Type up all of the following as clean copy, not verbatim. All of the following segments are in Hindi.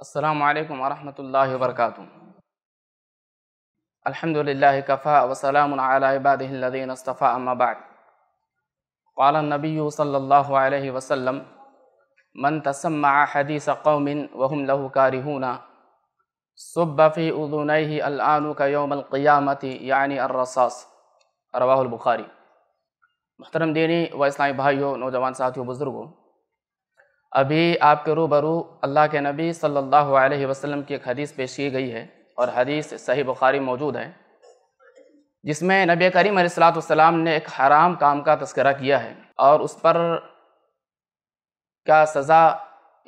अस्सलामु अलैकुम वरहमतुल्लाहि वबरकातुह। अल्हम्दुलिल्लाहि कफ़ा व सलामुन अला इबादिहिल्लज़ीना इस्तफ़ा, अम्मा बाद। क़ाला नबिय्यु सल्लल्लाहु अलैहि वसल्लम मन तसम्मअ हदीस क़ौमिन व हुम लहु कारिहून सुब्ब फ़ी उज़ुनैहि अलआनु का यौमल क़ियामति यानी अर्रसास। रवाहुल बुखारी। मुहतरम दीनी व इस्लामी भाइयों, नौजवान साथियों, बुज़ुर्गों, अभी आपके रूबरू अल्लाह के नबी सल्लल्लाहु अलैहि वसल्लम की एक हदीस पेश की गई है और हदीस सही बुखारी मौजूद है, जिसमें नबी करीम अलैहिस्सलातु वस्सलाम ने एक हराम काम का तस्करा किया है और उस पर क्या सज़ा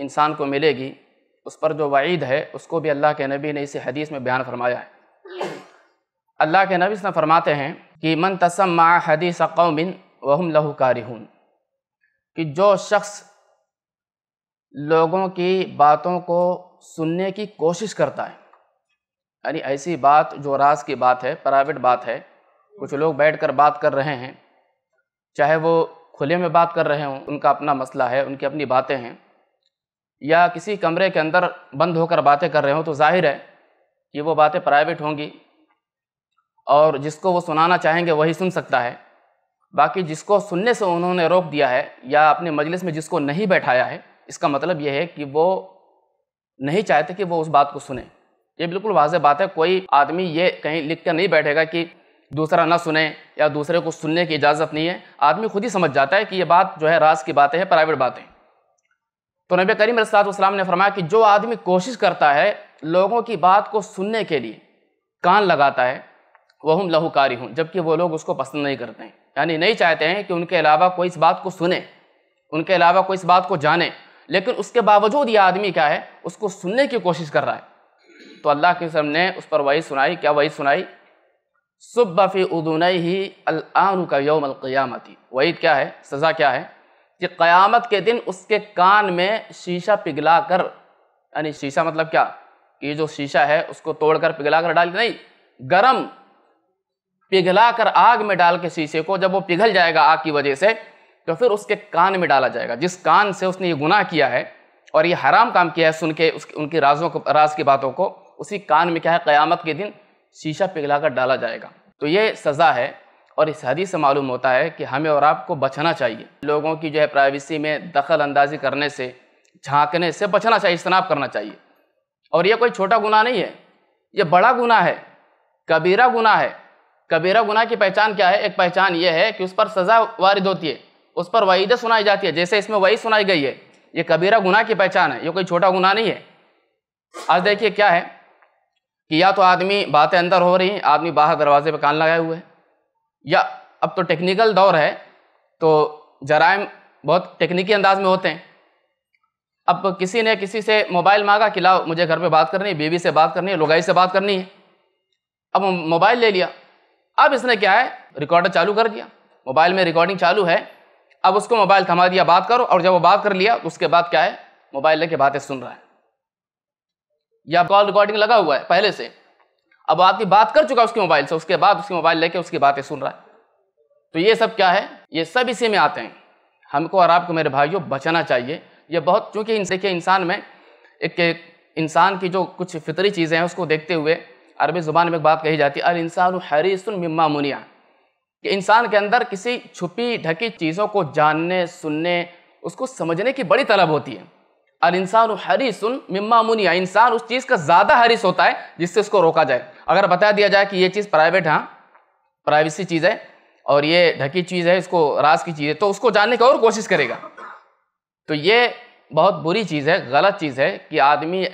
इंसान को मिलेगी, उस पर जो वईद है उसको भी अल्लाह के नबी ने इसी हदीस में बयान फरमाया है। अल्लाह के नबी फरमाते हैं कि मन तसम्मा हदीस कौमिन वहुम लहु कारिहून, कि जो शख्स लोगों की बातों को सुनने की कोशिश करता है, यानी ऐसी बात जो राज की बात है, प्राइवेट बात है, कुछ लोग बैठकर बात कर रहे हैं, चाहे वो खुले में बात कर रहे हों, उनका अपना मसला है, उनकी अपनी बातें हैं, या किसी कमरे के अंदर बंद होकर बातें कर रहे हों, तो जाहिर है कि वो बातें प्राइवेट होंगी और जिसको वो सुनाना चाहेंगे वही सुन सकता है। बाकी जिसको सुनने से उन्होंने रोक दिया है या अपने मजलिस में जिसको नहीं बैठाया है, इसका मतलब यह है कि वो नहीं चाहते कि वो उस बात को सुने। ये बिल्कुल वाज़ेह बात है, कोई आदमी ये कहीं लिख कर नहीं बैठेगा कि दूसरा ना सुने या दूसरे को सुनने की इजाज़त नहीं है। आदमी खुद ही समझ जाता है कि ये बात जो है राज की बातें हैं, प्राइवेट बातें। तो नबी करीम अलैहिस्सलाम ने फरमाया कि जो आदमी कोशिश करता है लोगों की बात को सुनने के लिए, कान लगाता है, वहुम लहु कारिहून, जबकि वो लोग उसको पसंद नहीं करते हैं, यानी नहीं चाहते हैं कि उनके अलावा कोई इस बात को सुने, उनके अलावा कोई इस बात को जाने, लेकिन उसके बावजूद ये आदमी क्या है, उसको सुनने की कोशिश कर रहा है। तो अल्लाह के रसूल ने उस पर वही सुनाई। क्या वही सुनाई? सुब्ब फी उज़ुनैहि अलआनु का यौमल क़ियामति। वही क्या है, सज़ा क्या है कि क़यामत के दिन उसके कान में शीशा पिघला कर, यानी शीशा मतलब क्या कि जो शीशा है उसको तोड़कर पिघला कर डाल, नहीं, गरम पिघला कर आग में डाल के शीशे को, जब वो पिघल जाएगा आग की वजह से, तो फिर उसके कान में डाला जाएगा। जिस कान से उसने ये गुनाह किया है और ये हराम काम किया है सुन के उनकी राज की बातों को, उसी कान में क्या है, क़यामत के दिन शीशा पिघला कर डाला जाएगा। तो ये सज़ा है। और इस हदीस से मालूम होता है कि हमें और आपको बचना चाहिए लोगों की जो है प्राइवेसी में दखल अंदाजी करने से, झांकने से बचना चाहिए, इज्तनाब करना चाहिए। और यह कोई छोटा गुनाह नहीं है, ये बड़ा गुनाह है, कबीरा गुनाह है। कबीरा गुनाह की पहचान क्या है? एक पहचान ये है कि उस पर सज़ा वारिद होती है, उस पर वईदें सुनाई जाती है, जैसे इसमें वही सुनाई गई है। ये कबीरा गुनाह की पहचान है, ये कोई छोटा गुनाह नहीं है। आज देखिए क्या है कि या तो आदमी, बातें अंदर हो रही हैं, आदमी बाहर दरवाजे पे कान लगाए हुए है, या अब तो टेक्निकल दौर है तो जराइम बहुत टेक्निकी अंदाज में होते हैं। अब किसी ने किसी से मोबाइल मांगा कि लाओ मुझे घर पर बात करनी है, बीवी से बात करनी है, लुगाई से बात करनी है, अब मोबाइल ले लिया। अब इसने क्या है, रिकॉर्डर चालू कर दिया, मोबाइल में रिकॉर्डिंग चालू है, अब उसको मोबाइल थमा दिया, बात करो, और जब वो बात कर लिया उसके बाद क्या है, मोबाइल लेके बातें सुन रहा है, या कॉल रिकॉर्डिंग लगा हुआ है पहले से, अब आदमी बात कर चुका उसके मोबाइल से, उसके बाद उसके मोबाइल लेके उसकी बातें सुन रहा है। तो ये सब क्या है, ये सब इसी में आते हैं। हमको और आपको मेरे भाइयों बचना चाहिए। ये बहुत, चूँकि देखिए इंसान में एक इंसान की जो कुछ फितरी चीज़ें हैं उसको देखते हुए अरबी ज़ुबान में एक बात कही जाती है, अल इंसानु हरीसुन मिम्मा मुनिया, कि इंसान के अंदर किसी छुपी ढकी चीज़ों को जानने, सुनने, उसको समझने की बड़ी तलब होती है। अल इंसानु हरीसुन मिम्मा मुनिया, इंसान उस चीज़ का ज़्यादा हरीस होता है जिससे उसको रोका जाए। अगर बता दिया जाए कि ये चीज़ प्राइवेट, हाँ प्राइवेसी चीज़ है और ये ढकी चीज़ है, इसको राज की चीज़ है, तो उसको जानने की और कोशिश करेगा। तो ये बहुत बुरी चीज़ है, गलत चीज़ है कि आदमी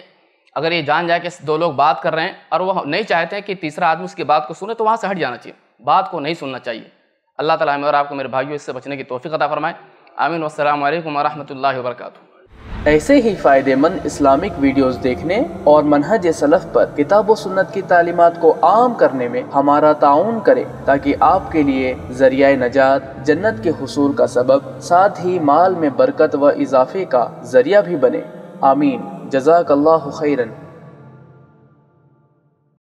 अगर ये जान जाए कि दो लोग बात कर रहे हैं और वो नहीं चाहते हैं कि तीसरा आदमी उसकी बात को सुने, तो वहाँ से हट जाना चाहिए, बात को नहीं सुनना चाहिए। अल्लाह ताला हमें और आपको मेरे भाइयों इससे बचने की तौफीक अता फरमाए। आमीन। वस्सलामु अलैकुम वरहमतुल्लाहि वबरकातुह। ऐसे ही फ़ायदेमंद इस्लामिक वीडियोस देखने और मनहज सलफ़ पर किताब व सुन्नत की तालीमात को आम करने में हमारा ताउन करें, ताकि आपके लिए ज़रिया नजात, जन्नत के हुसूल का सबब, साथ ही माल में बरकत व इजाफे का ज़रिया भी बने। आमीन। जज़ाकल्लाहु खैरन।